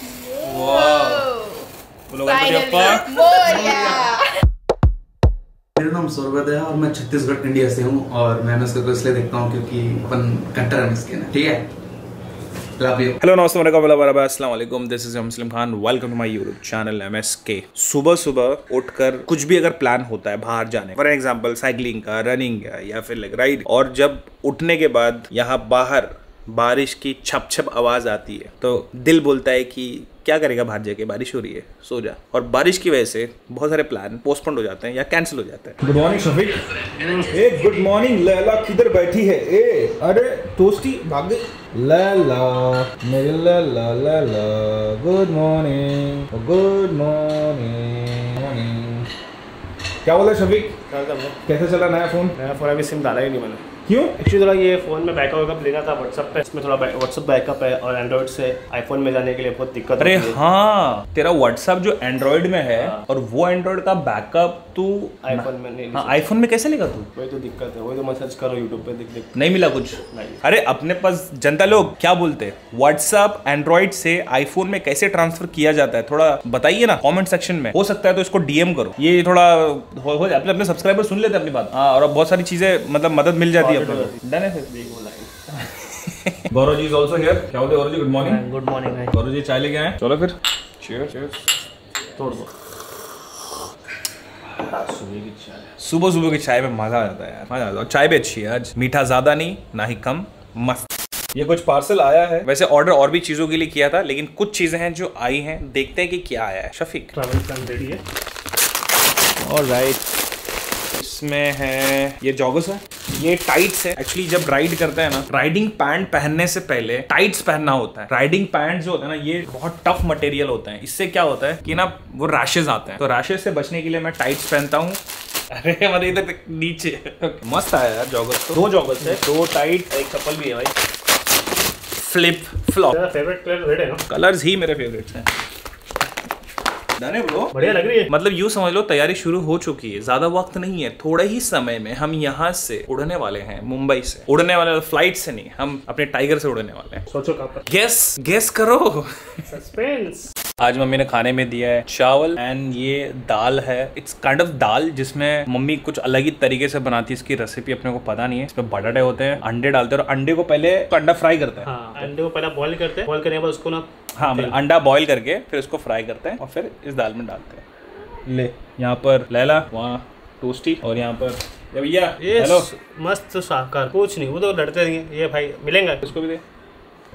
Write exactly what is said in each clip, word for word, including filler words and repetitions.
मेरा नाम सौरव है और मैं छत्तीसगढ़ इंडिया से हूँ और मैं एमएस को इसलिए देखता हूँ क्योंकि अपन कंटर एमएस के ना, ठीक है। हेलो नमस्ते वालेकुम, अस्सलाम वालेकुम, this is Muslim Khan, welcome to my YouTube channel M S K. सुबह सुबह उठकर कुछ भी अगर प्लान होता है बाहर जाने, फॉर एग्जांपल साइकिलिंग का, रनिंग का या फिर लाइक राइड, और जब उठने के बाद यहाँ बाहर बारिश की छप छप आवाज आती है तो दिल बोलता है कि क्या करेगा बाहर जाके, बारिश हो रही है, सो जा। और बारिश की वजह से बहुत सारे प्लान पोस्टपोन हो जाते हैं या कैंसिल हो जाते हैं। Good morning Shafiq. ए गुड मॉर्निंग लैला, किधर बैठी है? ए अरे दोस्ती भाग गई लैला, मेरी Laila Laila. Good morning, good morning. क्या बोला शफीक? कैसे चला नया फोन? नया फोन अभी सिम डाला ही नहीं मैंने। क्यों? एक्चुअली थोड़ा ये फ़ोन में बैकअप वैकअप लेना था व्हाट्सअप पे, इसमें थोड़ा व्हाट्सअप बैकअप है और एंड्रॉइड से आईफोन में जाने के लिए बहुत दिक्कत। अरे हाँ, तेरा व्हाट्सअप जो एंड्रॉइड में है हाँ। और वो एंड्रॉइड का बैकअप तू आईफोन में नहीं, हाँ, आईफोन में कैसे लेगा तू? वही तो दिक्कत है, वही तो मैं सर्च करो यूट्यूब पे, दिख दिख नहीं मिला कुछ। अरे अपने पास जनता लोग क्या बोलते, व्हाट्सअप एंड्रॉइड से आईफोन में कैसे ट्रांसफर किया जाता है थोड़ा बताइए ना कॉमेंट सेक्शन में। हो सकता है तो इसको डीएम करो, ये थोड़ा अपने सब्सक्राइबर सुन लेते अपनी बात, और बहुत सारी चीजें मतलब मदद मिल जाती है। Gaurav ji is also here. क्या बोलते Gaurav ji? Good morning. Good morning भाई। गौरव जी चाय लेके आए, चलो फिर चीयर्स। चीयर्स। तोड़ दो। सुबह की चाय, सुबह सुबह की चाय में मजा आ जाता है यार, मजा आ जाता है। चाय भी अच्छी है आज, मीठा ज्यादा नहीं ना ही कम, मस्त। ये कुछ पार्सल आया है, वैसे ऑर्डर और भी चीजों के लिए किया था लेकिन कुछ चीजें हैं जो आई हैं, देखते हैं कि क्या आया है। शफीक ट्रैवल प्लान रेडी है। ऑलराइट, इसमें है ये जॉगर्स है, ये टाइट्स है। एक्चुअली जब राइड करते हैं ना, राइडिंग पैंट पहनने से पहले टाइट्स पहनना होता है। राइडिंग पैंट जो होता है ना, ये बहुत टफ मटेरियल होता है, इससे क्या होता है कि ना वो रैशेज आते हैं, तो रैशेज से बचने के लिए मैं टाइट्स पहनता हूँ। अरे हमारे इधर नीचे मस्त आया यार जॉगर्स, दो जॉगर्स है, दो टाइट, एक चप्पल भी है भाई। Flip flop, favourite colour red है ना, कलर्स ही मेरे फेवरेट्स हैं। ब्रो बढ़िया लग रही है, मतलब यूँ समझ लो तैयारी शुरू हो चुकी है, ज्यादा वक्त नहीं है, थोड़े ही समय में हम यहाँ से उड़ने वाले हैं, मुंबई से उड़ने वाले, फ्लाइट से नहीं, हम अपने टाइगर से उड़ने वाले हैं। सोचो कहाँ पर, गेस गेस करो, सस्पेंस। आज मम्मी ने खाने में दिया है चावल एंड ये दाल है, इट्स काइंड ऑफ दाल जिसमें मम्मी कुछ अलग ही तरीके से बनाती है, इसकी रेसिपी अपने को पता नहीं है। इसमें बटाटे होते हैं, अंडे डालते हैं और अंडे को पहले अंडा फ्राई करते हैं, हाँ, अंडे को पहले बॉईल करते हैं, बॉईल करने के बाद उसको ना हाँ अंडा बॉईल करके फिर उसको फ्राई करते हैं और फिर इस दाल में डालते हैं। ले यहाँ पर लैला, वहाँ टोस्टी और यहाँ पर भैया। हेलो मस्त साकार, कुछ नहीं वो तो लड़ते रहेंगे, ये भाई मिलेंगे उसको भी दे,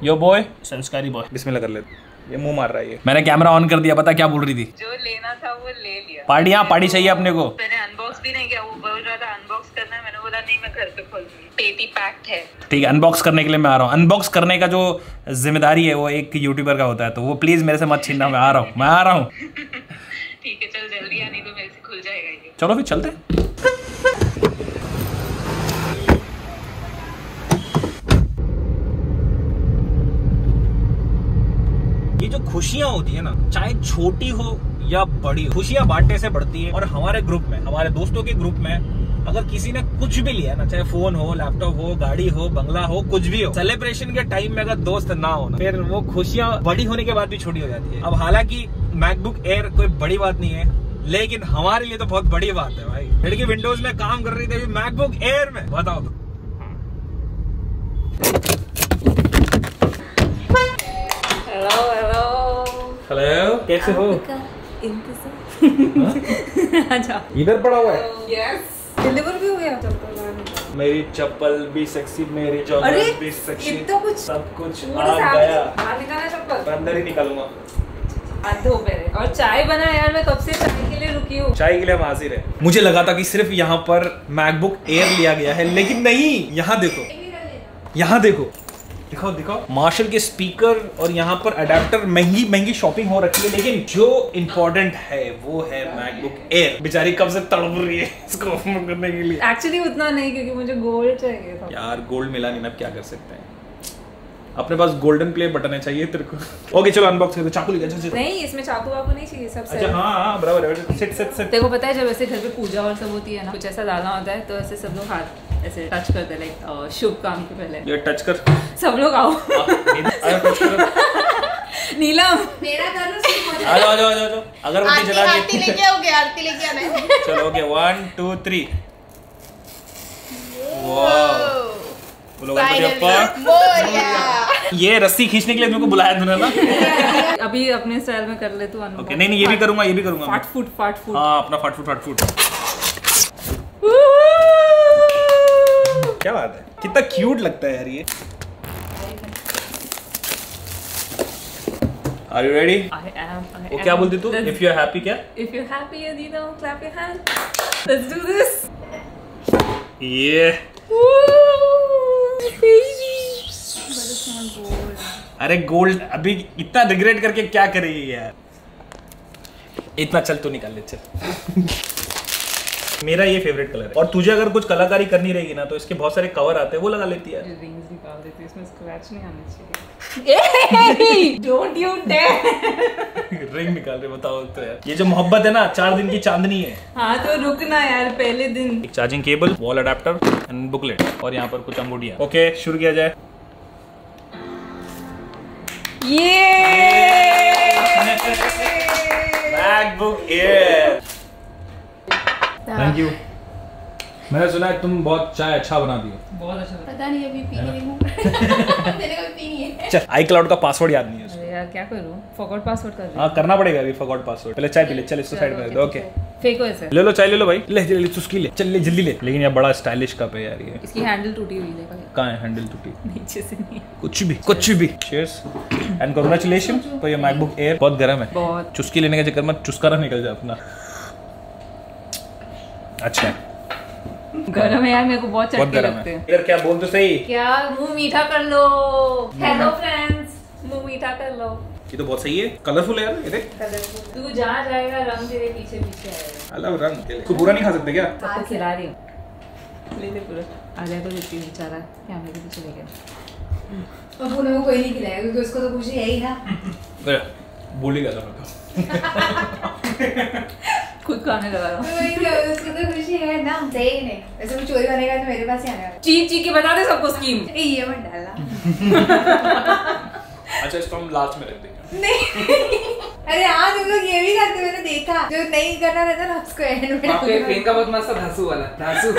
यो बॉय संस्कारी बॉय, बिस्मिल्लाह कर लेते। ये मुंह मार रहा है ये, मैंने कैमरा ऑन कर दिया, पता क्या बोल रही थी, जो लेना था वो ले लिया। पार्टी, हाँ पार्टी चाहिए अपने को। मैंने अनबॉक्स भी नहीं किया, वो बोल रहा था अनबॉक्स करना है, मैंने बोला नहीं मैं घर पे खोल दूंगी, पेटी पैक्ड है। ठीक है, अनबॉक्स करने के लिए मैं आ रहा हूँ, अनबॉक्स करने का जो जिम्मेदारी है वो एक यूट्यूबर का होता है, तो वो प्लीज मेरे से मत छीनना, मैं आ रहा हूँ, मैं आ रहा हूँ। ठीक है चल जल्दी आने दो, मेरे से खुल जाएगा ये। चलो फिर चलते। ये जो खुशियाँ होती है ना, चाहे छोटी हो या बड़ी, खुशियाँ बांटने से बढ़ती है। और हमारे ग्रुप में, हमारे दोस्तों के ग्रुप में अगर किसी ने कुछ भी लिया ना, चाहे फोन हो, लैपटॉप हो, गाड़ी हो, बंगला हो, कुछ भी हो, सेलिब्रेशन के टाइम में अगर दोस्त ना हो ना, फिर वो खुशियाँ बड़ी होने के बाद भी छोटी हो जाती है। अब हालांकि मैकबुक एयर कोई बड़ी बात नहीं है लेकिन हमारे लिए तो बहुत बड़ी बात है भाई। लड़की विंडोज में काम कर रही थी, अभी मैकबुक एयर में, बताओ। हेलो, कैसे हो? इंतजार इधर पड़ा हुआ है। यस, डिलीवर भी हो गया। चप्पल, मेरी चप्पल भी सेक्सी, मेरी जॉगर्स भी सेक्सी, तो कुछ सब कुछ आ गया। बाहर निकालना चप्पल, अंदर ही निकालूंगा। और चाय बना यार, मैं कब से चाय के लिए रुकी हूँ, चाय के लिए हम हाजिर है। मुझे लगा था कि सिर्फ यहाँ पर मैकबुक एयर लिया गया है लेकिन नहीं, यहाँ देखो, यहाँ देखो, दिखाओ दिखाओ, मार्शल के स्पीकर और यहाँ पर अडेप्टर। महंगी महंगी शॉपिंग हो रखी है लेकिन जो इम्पोर्टेंट है वो है मैकबुक एयर। बेचारी कब से तड़प रही है इसको करने के लिए। एक्चुअली उतना नहीं क्योंकि मुझे गोल्ड चाहिए था यार, गोल्ड मिला नहीं, अब क्या कर सकते हैं, अपने पास गोल्डन प्ले बटन है, चाहिए तेरे को। ओके चलो अनबॉक्स करते, चाकू लेके चल। नहीं इसमें चाकू वाकू नहीं चाहिए, सब अच्छा। हां हां बराबर है, सेट सेट सेट। देखो पता है जब ऐसे घर पे पूजा और सब होती है ना, कुछ ऐसा डालना होता है तो ऐसे सब लोग हाथ ऐसे टच कर दे, लाइक शुभ काम के पहले ये टच कर, सब लोग आओ। आ, टच कर नीलम मेरा आजा आजा आजा अगरबत्ती जला के आरती लेके आओगे, आरती लेके आना है। चलो okay one two three wow लोगों को देखो। ये रस्सी खींचने के लिए तुमको बुलाया तूने ना। अभी अपने स्टाइल में कर ले तू अनबॉक्स। ओके नहीं नहीं ये भी करूंगा ये भी करूंगा। फाट फूट फाट फूट। हां अपना फाट फूट फाट फूट। क्या बात है कितना क्यूट लगता है यार ये। Are you ready? I am. I oh, am. क्या बोलती तू? If you're happy क्या? If you're happy, you know, clap your hands. Let's do this. Yeah. अरे गोल्ड अभी इतना रिग्रेट करके क्या करेगी यार। इतना चल तो निकाल ले चल। मेरा ये फेवरेट कलर है और तुझे अगर कुछ कलाकारी करनी रहेगी ना तो इसके बहुत सारे कवर आते हैं वो लगा लेती है। रिंग्स निकाल देती है इसमें स्क्रैच नहीं आने चाहिए। Don't you dare. रिंग निकाल रहे बताओ तो यार ये जो मोहब्बत है ना चार दिन की चांदनी है। हाँ तो रुकना यार पहले दिन। एक charging cable wall adapter and booklet और यहाँ पर कुछ अंगूठियाँ। ओके शुरू किया जाए। MacBook Air thank you. मैंने सुना है तुम बहुत चाय अच्छा बनाती हो। बहुत अच्छा पता नहीं अभी पी नहीं हूं। तेरे को पी नहीं है। चल iCloud का पासवर्ड याद नहीं है उसको। अरे यार क्या करूं फॉरगॉट पासवर्ड कर। हां करना पड़ेगा अभी फॉरगॉट पासवर्ड। पहले चाय पी ले चल इसको साइड में दो। ओके फेंको ऐसे ले लो चाय ले लो भाई ले ले चुस्की ले चल ले जल्दी ले। लेकिन यार बड़ा स्टाइलिश कप है यार ये। इसकी हैंडल टूटी हुई है। कहां है हैंडल टूटी? नीचे से नहीं कुछ भी कुछ भी। Cheers and congratulation for your MacBook Air. बहुत गर्म है बहुत। चुस्की लेने के चक्कर में चुस्कारा निकल जाए अपना। अच्छा गरम है यार मेरे को बहुत चटके लगते हैं। इधर क्या बोल तो सही क्या मुंह मीठा कर लो। हेलो फ्रेंड्स मुंह मीठा कर लो। ये तो बहुत सही है कलरफुल है यार ये देख कलरफुल। तू जहाँ जाएगा रंग तेरे पीछे पीछे आएगा। अलग रंग तेरे को पूरा नहीं खा सकते क्या? आपको खिला रही हूँ ले ले पूरा। आ जाए तो बिल्कुल बेचारा कैमरे के पीछे ले गया। अब उन्हें कोई नहीं खिलाएगा क्योंकि उसको तो कुछ है ही ना। बोलेगा ना खुद खाने लगा रहा हूँ। उसको तो खुशी है ना। सही नहीं वैसे मैं चोरी करने का तो मेरे पास ही आने वाला। चीख चीख के बता दे सबको स्कीम। ये मत डालना। अच्छा इसको हम लास्ट में रख देंगे। नहीं अरे आज हम लोग ये भी करते मैंने देखा जो नहीं करना रहता ना उसको एंड में। आपके पेन का बहुत मस्त धांसू वाला धांसू।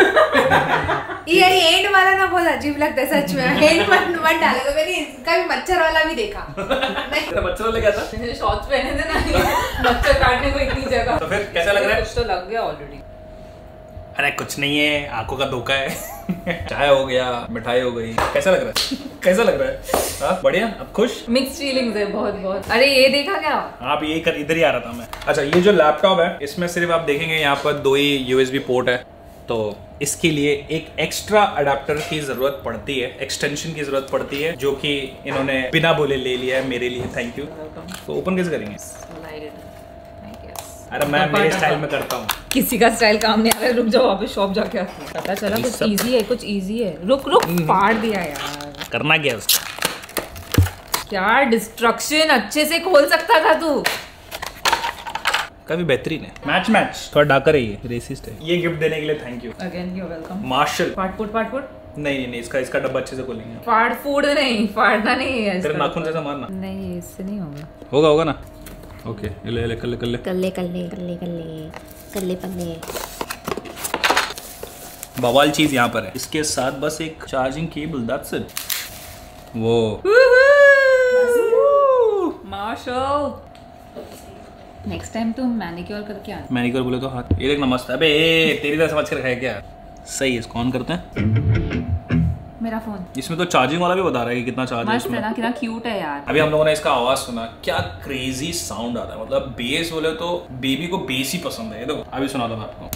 ये एंड वाला ना बहुत अजीब लगता है सच में। एंड मत मत डालो। तो मैंने इसका भी मच्छर वाला भी देखा। नहीं मच्छर वाला क्या था? मैंने शॉर्ट्स पहने थे ना मच्छर काटने को इतनी जगह। तो फिर कैसा लग रहा है? कुछ तो लग गया ऑलरेडी। अरे कुछ नहीं है आंखों का धोखा है। चाय हो गया मिठाई हो गई। कैसा लग रहा है कैसा लग रहा है? हाँ बढ़िया अब खुश। मिक्स फीलिंग्स है बहुत बहुत। अरे ये देखा क्या आप ये कर इधर ही आ रहा था मैं। अच्छा ये जो लैपटॉप है इसमें सिर्फ आप देखेंगे यहाँ पर दो ही यूएसबी पोर्ट है तो इसके लिए एक एक्स्ट्रा अडाप्टर की जरूरत पड़ती है एक्सटेंशन की जरूरत पड़ती है जो कि इन्होंने बिना बोले ले लिया है मेरे लिए। Thank you. तो ओपन कैसे करेंगे? अरे मैं मेरे स्टाइल में करता हूँ। किसी का स्टाइल काम नहीं आ रहा है। रुक जाओ वापस शॉप जाके आते हैं। पता चला कुछ इजी है कुछ इजी है। रुक रुक फाड़ दिया यार। करना क्या उसका? क्या डिस्ट्रक्शन अच्छे से खोल सकता था तू। काफी बेहतरीन है। मैच मैच थोड़ा डाकर है ये रेसिस्ट है। ये गिफ्ट देने के लिए thank you again. You welcome. Marshall फाट फूट फाट फूट। नहीं नहीं नहीं इसका इसका डब्बा अच्छे से खोलेंगे। फाट फूट नहीं फाड़ना नहीं है। तेरे नाखून जैसा मारना नहीं इससे नहीं होगा। होगा होगा ना। ओके ले ले कल्ले कल्ले कल्ले कल्ले कल्ले कल्ले कल्ले पल्ले। बवाल चीज यहाँ पर है इसके साथ बस एक चार्जिंग केबल दैट्स इट। वो मार्शल नेक्स्ट टाइम तुम मैनिक्योर करके आना। मैनिक्योर बोले तो हाथ ये देखना मस्त। अबे ए, तेरी तरह समझ कर रखा है क्या? सही है इसको ऑन करते हैं। मेरा फोन इसमें तो चार्जिंग वाला भी बता रहा है कि कितना चार्ज है इसमें। ना कितना क्यूट है यार। अभी हम लोगों ने इसका आवाज सुना क्या क्रेजी साउंड आता है। मतलब बेस बोले तो बेबी को बेस ही पसंद है। ये देखो अभी सुना दो मैं आपको।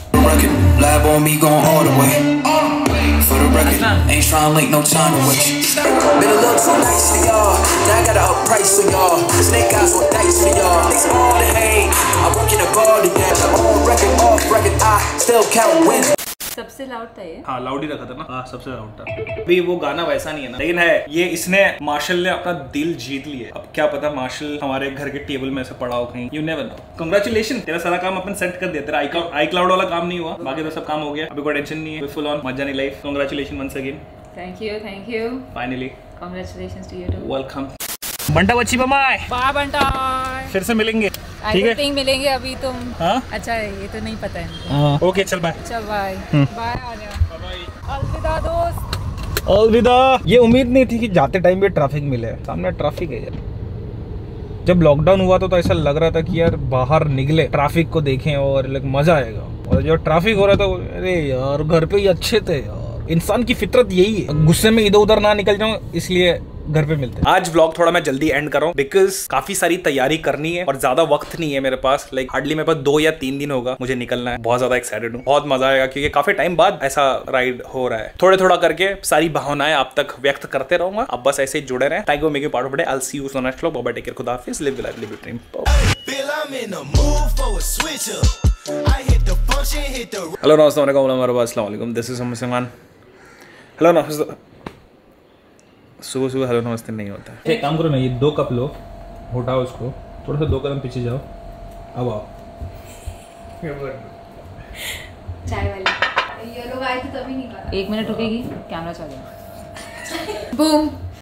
सबसे लाउड था ये। हाँ लाउड ही रखा था ना। हाँ सबसे लाउड था। अभी वो गाना वैसा नहीं है ना लेकिन है ये। इसने मार्शल ने अपना दिल जीत लिया। अब क्या पता मार्शल हमारे घर के टेबल में ऐसे पड़ा हो कहीं। You never know. कांग्रेचुलेशन तेरा सारा काम अपन सेट कर दिया। तेरा आईक्लाउड आईक्लाउड वाला काम नहीं हुआ बाकी तो सब काम हो गया। अभी कोई टेंशन नहीं है। फुल ऑन मजा नहीं life. Congratulation once again. Thank you thank you. Finally congratulations to you too. Welcome. बंटा बच्ची बमाए बाय बंटा, फिर से मिलेंगे ठीक है, कहीं मिलेंगे अभी तुम हा? अच्छा ये तो नहीं पता है। ओके चल बाय, चल बाय बाय, आ जाओ, अलविदा दोस्त, अलविदा। ये उम्मीद नहीं थी कि जाते टाइम भी ट्रैफिक मिले, सामने ट्रैफिक है यार। जब लॉकडाउन हुआ तो, तो ऐसा लग रहा था कि यार बाहर निकले ट्रैफिक को देखें और मजा आएगा, और जब ट्रैफिक हो रहा था अरे यार घर पे ही अच्छे थे यार। इंसान की फितरत यही है, गुस्से में इधर उधर ना निकल जाऊं, इसलिए घर पे मिलते हैं। आज व्लॉग थोड़ा मैं जल्दी एंड कर रहा हूँ बिकॉज काफी सारी तैयारी करनी है और ज्यादा वक्त नहीं है मेरे पास, लाइक हार्डली मेरे पास दो या तीन दिन होगा, मुझे निकलना है। बहुत ज्यादा एक्साइटेड हूँ, बहुत मजा आएगा क्योंकि काफी टाइम बाद ऐसा राइड हो रहा है। थोड़ा थोड़ा करके सारी भावनाएं आप तक व्यक्त करते रहूंगा, आप बस ऐसे जुड़े रहे ताकि वो मेरे पार्ट पड़े। I see you so next vlog, bye bye, take care, खुदा हाफिज़, live the life, live your dream. Hello नमस्ते वालेकुम, दिस इज मुसलमान। हेलो नमस्ते, सुबह सुबह हेलो नमस्ते नहीं होता है। एक काम करो ना, ये दो कप लो, उठाओ उसको, थोड़ा सा दो कदम पीछे जाओ, अब आओ चाय वाली। ये लोग आए थे तभी निकाला, एक मिनट रुकेगी, कैमरा चल गया बूम।